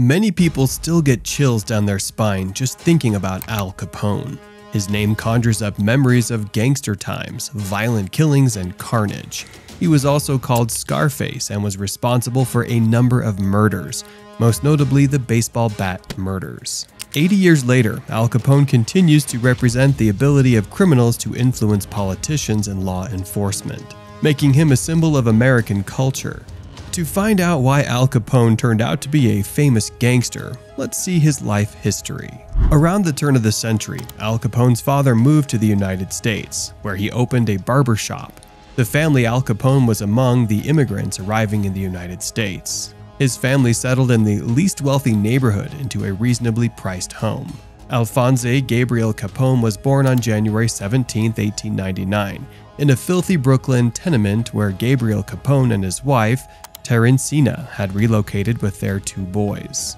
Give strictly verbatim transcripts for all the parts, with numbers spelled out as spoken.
Many people still get chills down their spine just thinking about Al Capone. His name conjures up memories of gangster times, violent killings, and carnage. He was also called Scarface and was responsible for a number of murders, most notably the baseball bat murders. eighty years later, Al Capone continues to represent the ability of criminals to influence politicians and law enforcement, making him a symbol of American culture. To find out why Al Capone turned out to be a famous gangster, let's see his life history. Around the turn of the century, Al Capone's father moved to the United States, where he opened a barber shop. The family Al Capone was among the immigrants arriving in the United States. His family settled in the least wealthy neighborhood into a reasonably priced home. Alphonse Gabriel Capone was born on January seventeenth, eighteen ninety-nine, in a filthy Brooklyn tenement where Gabriel Capone and his wife, Teresina, had relocated with their two boys.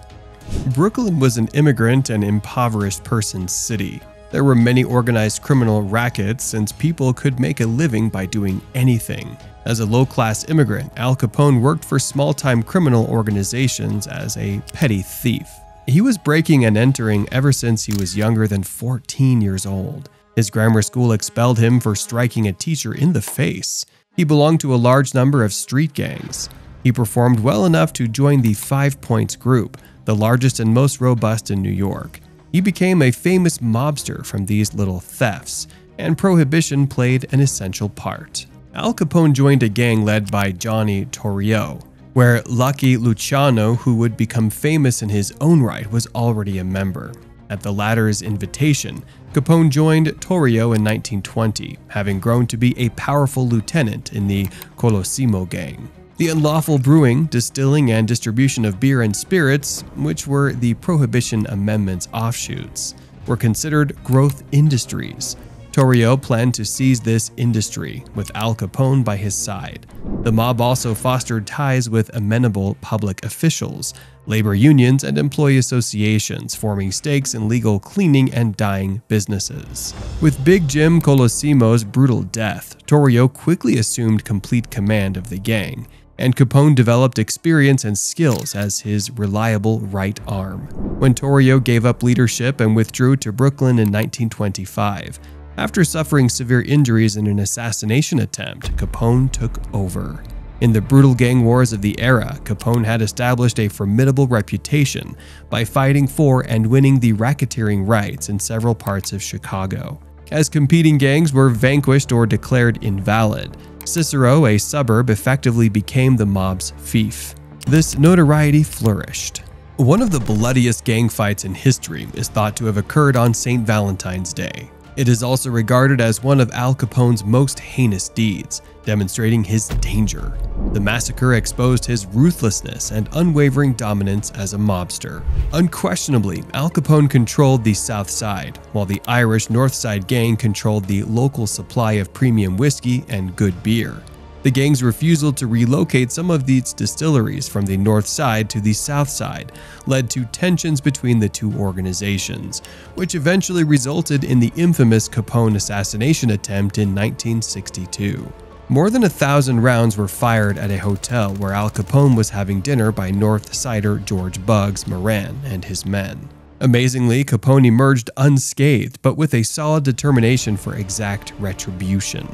Brooklyn was an immigrant and impoverished person's city. There were many organized criminal rackets since people could make a living by doing anything. As a low-class immigrant, Al Capone worked for small-time criminal organizations as a petty thief. He was breaking and entering ever since he was younger than fourteen years old. His grammar school expelled him for striking a teacher in the face. He belonged to a large number of street gangs. He performed well enough to join the Five Points Group, the largest and most robust in New York. He became a famous mobster from these little thefts, and Prohibition played an essential part. Al Capone joined a gang led by Johnny Torrio, where Lucky Luciano, who would become famous in his own right, was already a member. At the latter's invitation, Capone joined Torrio in nineteen twenty, having grown to be a powerful lieutenant in the Colosimo gang. The unlawful brewing, distilling, and distribution of beer and spirits, which were the Prohibition Amendment's offshoots, were considered growth industries. Torrio planned to seize this industry, with Al Capone by his side. The mob also fostered ties with amenable public officials, labor unions, and employee associations, forming stakes in legal cleaning and dyeing businesses. With Big Jim Colosimo's brutal death, Torrio quickly assumed complete command of the gang, and Capone developed experience and skills as his reliable right arm. When Torrio gave up leadership and withdrew to Brooklyn in nineteen twenty-five, after suffering severe injuries in an assassination attempt, Capone took over. In the brutal gang wars of the era, Capone had established a formidable reputation by fighting for and winning the racketeering riots in several parts of Chicago. As competing gangs were vanquished or declared invalid, Cicero, a suburb, effectively became the mob's fief. This notoriety flourished. One of the bloodiest gang fights in history is thought to have occurred on Saint Valentine's Day. It is also regarded as one of Al Capone's most heinous deeds, demonstrating his danger. The massacre exposed his ruthlessness and unwavering dominance as a mobster. Unquestionably, Al Capone controlled the South Side, while the Irish North Side gang controlled the local supply of premium whiskey and good beer. The gang's refusal to relocate some of its distilleries from the North Side to the South Side led to tensions between the two organizations, which eventually resulted in the infamous Capone assassination attempt in nineteen sixty-two. More than a thousand rounds were fired at a hotel where Al Capone was having dinner by North Sider George Bugs Moran and his men. Amazingly, Capone emerged unscathed, but with a solid determination for exact retribution.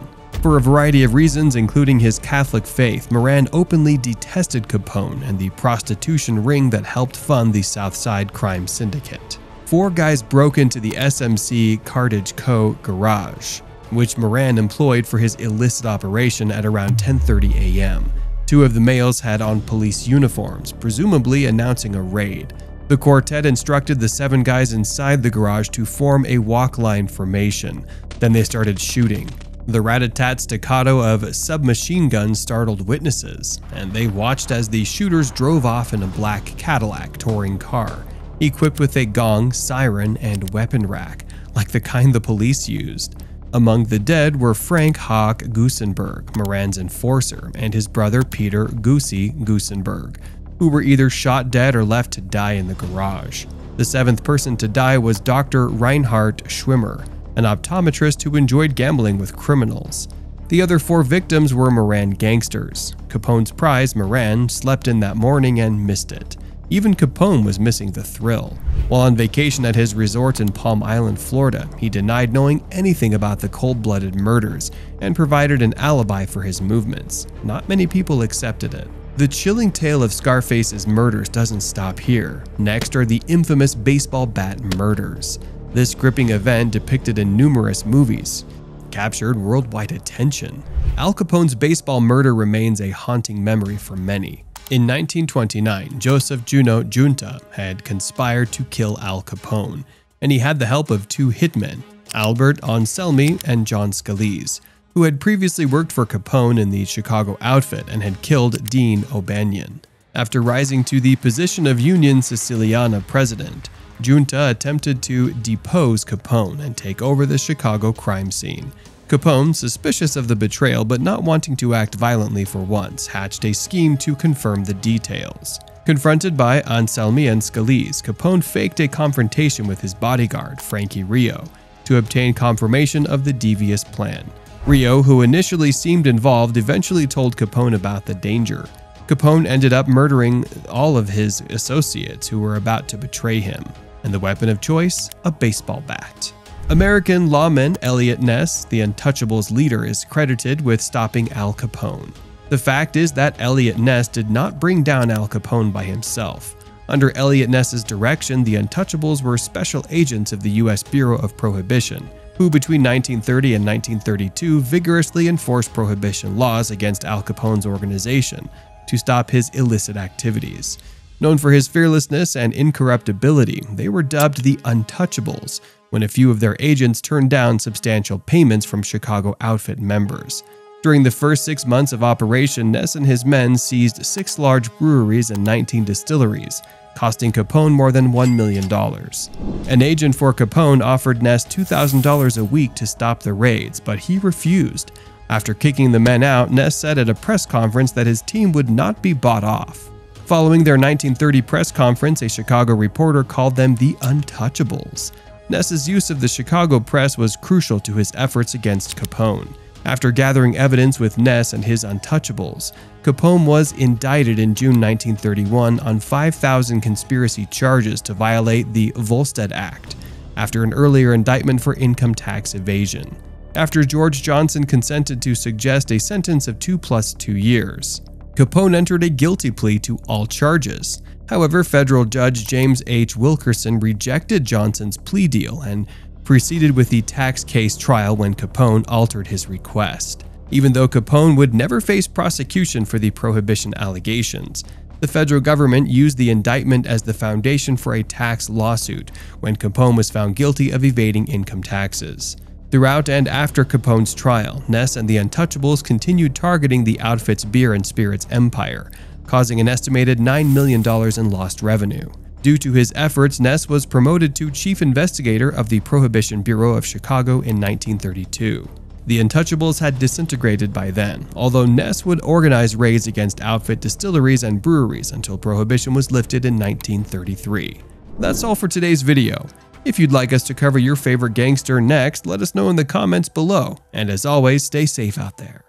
For a variety of reasons, including his Catholic faith, Moran openly detested Capone and the prostitution ring that helped fund the South Side crime syndicate. Four guys broke into the S M C Cartage Co. garage, which Moran employed for his illicit operation at around ten thirty a m Two of the males had on police uniforms, presumably announcing a raid. The quartet instructed the seven guys inside the garage to form a walk line formation. Then they started shooting. The rat-a-tat staccato of submachine guns startled witnesses, and they watched as the shooters drove off in a black Cadillac touring car, equipped with a gong, siren, and weapon rack, like the kind the police used. Among the dead were Frank Hawk Gusenberg, Moran's enforcer, and his brother Peter Goosey Gusenberg, who were either shot dead or left to die in the garage. The seventh person to die was Doctor Reinhard Schwimmer, an optometrist who enjoyed gambling with criminals. The other four victims were Moran gangsters. Capone's prize, Moran, slept in that morning and missed it. Even Capone was missing the thrill. While on vacation at his resort in Palm Island, Florida, he denied knowing anything about the cold-blooded murders and provided an alibi for his movements. Not many people accepted it. The chilling tale of Scarface's murders doesn't stop here. Next are the infamous baseball bat murders. This gripping event, depicted in numerous movies, captured worldwide attention. Al Capone's baseball murder remains a haunting memory for many. In nineteen twenty-nine, Joseph Juno Junta had conspired to kill Al Capone, and he had the help of two hitmen, Albert Anselmi and John Scalise, who had previously worked for Capone in the Chicago Outfit and had killed Dean O'Banion. After rising to the position of Union Siciliana president, Junta attempted to depose Capone and take over the Chicago crime scene. Capone, suspicious of the betrayal but not wanting to act violently for once, hatched a scheme to confirm the details. Confronted by Anselmi and Scalise, Capone faked a confrontation with his bodyguard, Frankie Rio, to obtain confirmation of the devious plan. Rio, who initially seemed involved, eventually told Capone about the danger. Capone ended up murdering all of his associates who were about to betray him, and the weapon of choice, a baseball bat. American lawman Elliot Ness, the Untouchables' leader, is credited with stopping Al Capone. The fact is that Elliot Ness did not bring down Al Capone by himself. Under Elliot Ness's direction, the Untouchables were special agents of the U S Bureau of Prohibition, who between nineteen thirty and nineteen thirty-two vigorously enforced prohibition laws against Al Capone's organization to stop his illicit activities. Known for his fearlessness and incorruptibility, they were dubbed the Untouchables when a few of their agents turned down substantial payments from Chicago Outfit members. During the first six months of operation, Ness and his men seized six large breweries and nineteen distilleries, costing Capone more than one million dollars. An agent for Capone offered Ness two thousand dollars a week to stop the raids, but he refused. After kicking the men out, Ness said at a press conference that his team would not be bought off. Following their nineteen thirty press conference, a Chicago reporter called them the Untouchables. Ness's use of the Chicago press was crucial to his efforts against Capone. After gathering evidence with Ness and his Untouchables, Capone was indicted in June nineteen thirty-one on five thousand conspiracy charges to violate the Volstead Act, after an earlier indictment for income tax evasion. After George Johnson consented to suggest a sentence of two plus two years, Capone entered a guilty plea to all charges. However, federal judge James H. Wilkerson rejected Johnson's plea deal and proceeded with the tax case trial when Capone altered his request. Even though Capone would never face prosecution for the prohibition allegations, the federal government used the indictment as the foundation for a tax lawsuit when Capone was found guilty of evading income taxes. Throughout and after Capone's trial, Ness and the Untouchables continued targeting the outfit's beer and spirits empire, causing an estimated nine million dollars in lost revenue. Due to his efforts, Ness was promoted to chief investigator of the Prohibition Bureau of Chicago in nineteen thirty-two. The Untouchables had disintegrated by then, although Ness would organize raids against outfit distilleries and breweries until prohibition was lifted in nineteen thirty-three. That's all for today's video. If you'd like us to cover your favorite gangster next, let us know in the comments below. And as always, stay safe out there.